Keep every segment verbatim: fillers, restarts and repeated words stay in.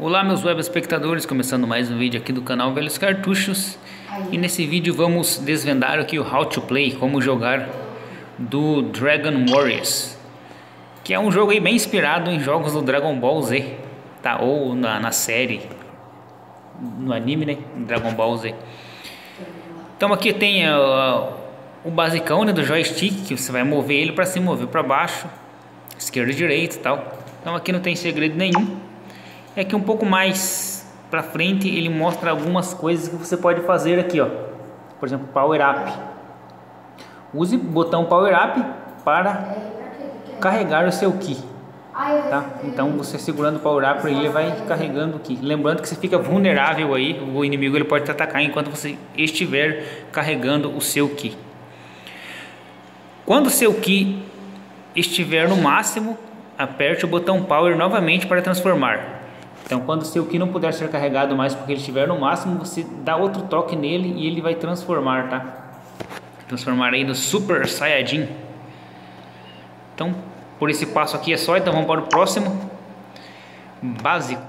Olá meus web espectadores, começando mais um vídeo aqui do canal Velhos Cartuchos. E nesse vídeo vamos desvendar aqui o How to Play, como jogar, do Dragon Warriors, que é um jogo aí bem inspirado em jogos do Dragon Ball Z, tá? Ou na, na série, no anime, né? Dragon Ball Z. Então aqui tem uh, o basicão, né, do joystick, que você vai mover ele para cima, mover para baixo, esquerda e direita e tal. Então aqui não tem segredo nenhum. É que um pouco mais pra frente ele mostra algumas coisas que você pode fazer aqui, ó. Por exemplo, power up. Use o botão power up para carregar o seu ki, tá? Então você segurando o power up ele vai carregando o ki. Lembrando que você fica vulnerável aí, o inimigo ele pode te atacar enquanto você estiver carregando o seu ki. Quando o seu ki estiver no máximo, aperte o botão power novamente para transformar. Então quando o seu ki não puder ser carregado mais porque ele estiver no máximo, você dá outro toque nele e ele vai transformar, tá? Transformar aí no Super Saiyajin. Então por esse passo aqui é só, então vamos para o próximo. Básico.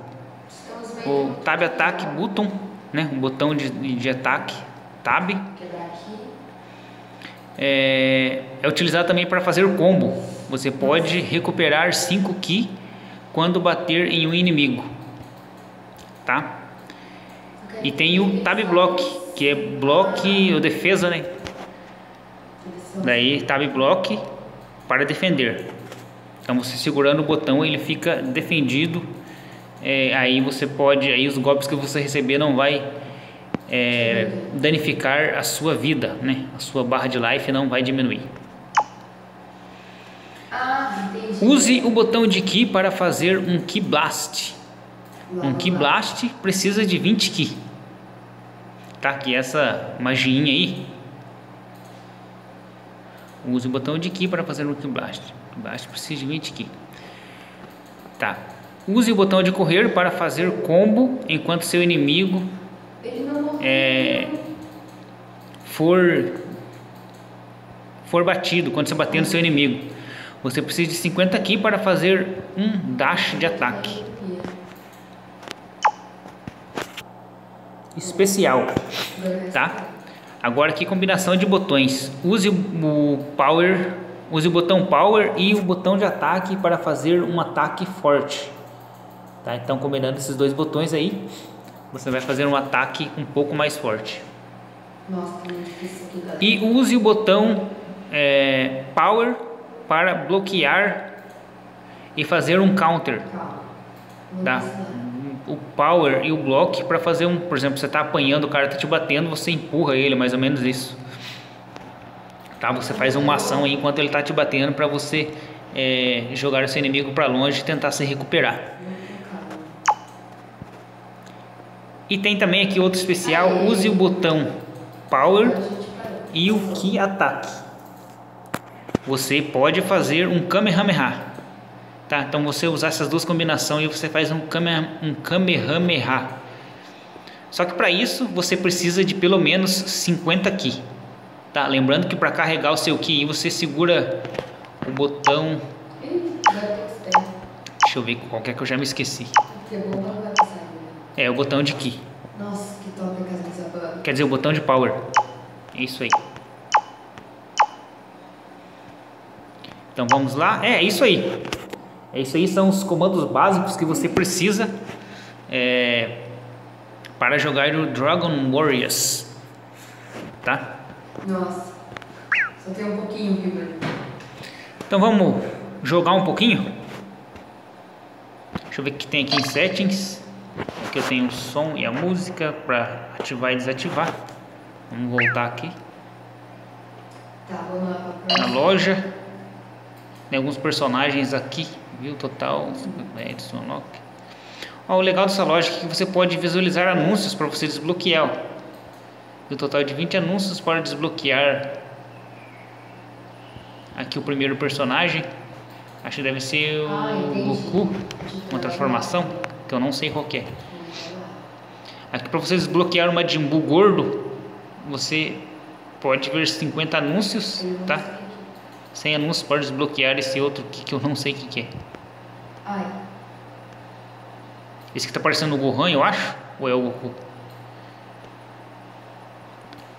O Tab Attack Button, né? O botão de, de ataque, Tab. É, é utilizado também para fazer o combo. Você pode recuperar cinco ki quando bater em um inimigo, tá? E tem o Tab Block, que é bloco ou defesa, né? Daí Tab Block para defender. Então você segurando o botão ele fica defendido. É, aí você pode, aí os golpes que você receber não vai é, danificar a sua vida, né? A sua barra de life não vai diminuir. Use o botão de Ki para fazer um Ki Blast. Um Ki Blast precisa de vinte Ki. Tá aqui essa magiinha aí. Use o botão de Ki para fazer um Ki Blast. Ki Blast precisa de vinte Ki. Tá. Use o botão de correr para fazer combo enquanto seu inimigo é, for, for batido, quando você bater no seu inimigo. Você precisa de cinquenta Ki para fazer um dash de ataque. Especial, tá? Agora aqui combinação de botões. Use o power, use o botão power e o botão de ataque para fazer um ataque forte, tá? Então combinando esses dois botões aí, você vai fazer um ataque um pouco mais forte. E use o botão é, power para bloquear e fazer um counter, tá? O power e o block para fazer um, por exemplo, você está apanhando, o cara está te batendo, você empurra ele, mais ou menos isso, tá? Você faz uma ação aí enquanto ele está te batendo para você é, jogar o seu inimigo para longe e tentar se recuperar. E tem também aqui outro especial, use o botão power e o Ki ataque. Você pode fazer um Kamehameha, tá? Então você usar essas duas combinações e você faz um, kame, um Kamehameha. Só que para isso você precisa de pelo menos cinquenta Ki, tá? Lembrando que para carregar o seu Ki você segura o botão... Deixa eu ver qual que é que eu já me esqueci. É o botão de Ki. Quer dizer, o botão de power. É isso aí. Então vamos lá, é isso aí, é isso aí, são os comandos básicos que você precisa é, para jogar o Dragon Warriors, tá? Nossa, só tem um pouquinho, viu? Então vamos jogar um pouquinho? Deixa eu ver o que tem aqui em settings, aqui eu tenho o som e a música para ativar e desativar, vamos voltar aqui, tá, vamos lá pra próxima. Na loja. Tem alguns personagens aqui, viu? Total, Edson Lock. Ó, o legal dessa loja é que você pode visualizar anúncios para você desbloquear. Viu? O total de vinte anúncios para desbloquear. Aqui o primeiro personagem. Acho que deve ser o ah, Goku. Uma transformação, que eu não sei qual que é. Aqui para você desbloquear uma Jimbu gordo, você pode ver cinquenta anúncios, tá? Sem anúncios para desbloquear esse outro que, que eu não sei o que, que é. Ai. Esse que tá parecendo o Gohan, eu acho. Ou é o Goku?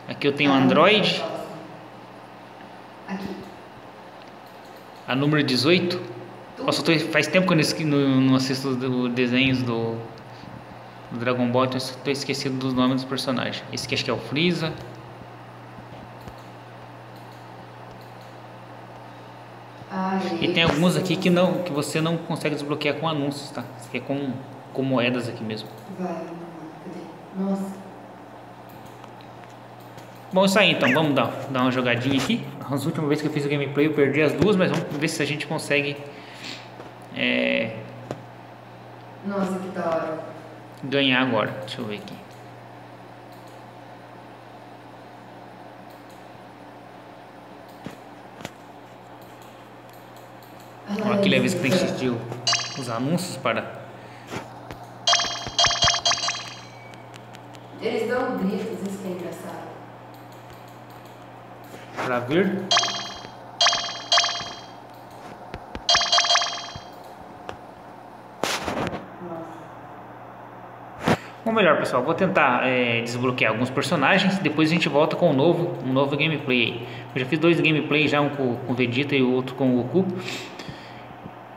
Aqui eu tenho Android. A número dezoito. Nossa, eu tô, faz tempo que eu não, não assisto os desenhos do, do Dragon Ball, então eu tô esquecido dos nomes dos personagens. Esse aqui acho que é o Frieza. E tem alguns aqui que, não, que você não consegue desbloquear com anúncios, tá? Isso aqui é com, com moedas aqui mesmo. Vai, nossa. Bom, isso aí então, vamos dar, dar uma jogadinha aqui. As últimas vezes que eu fiz o gameplay eu perdi as duas, mas vamos ver se a gente consegue... É... Nossa, que da hora. Ganhar agora, deixa eu ver aqui. Olha aqui, leva que tem que assistir os anúncios para... Eles dão gritos, isso que é engraçado. Para ver... Ou melhor, pessoal, vou tentar é, desbloquear alguns personagens. Depois a gente volta com um novo, um novo gameplay. Eu já fiz dois gameplays, já um com o Vegeta e o outro com o Goku.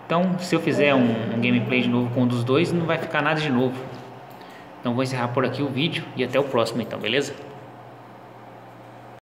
Então, se eu fizer um, um gameplay de novo com um dos dois, não vai ficar nada de novo. Então, vou encerrar por aqui o vídeo e até o próximo, então, beleza?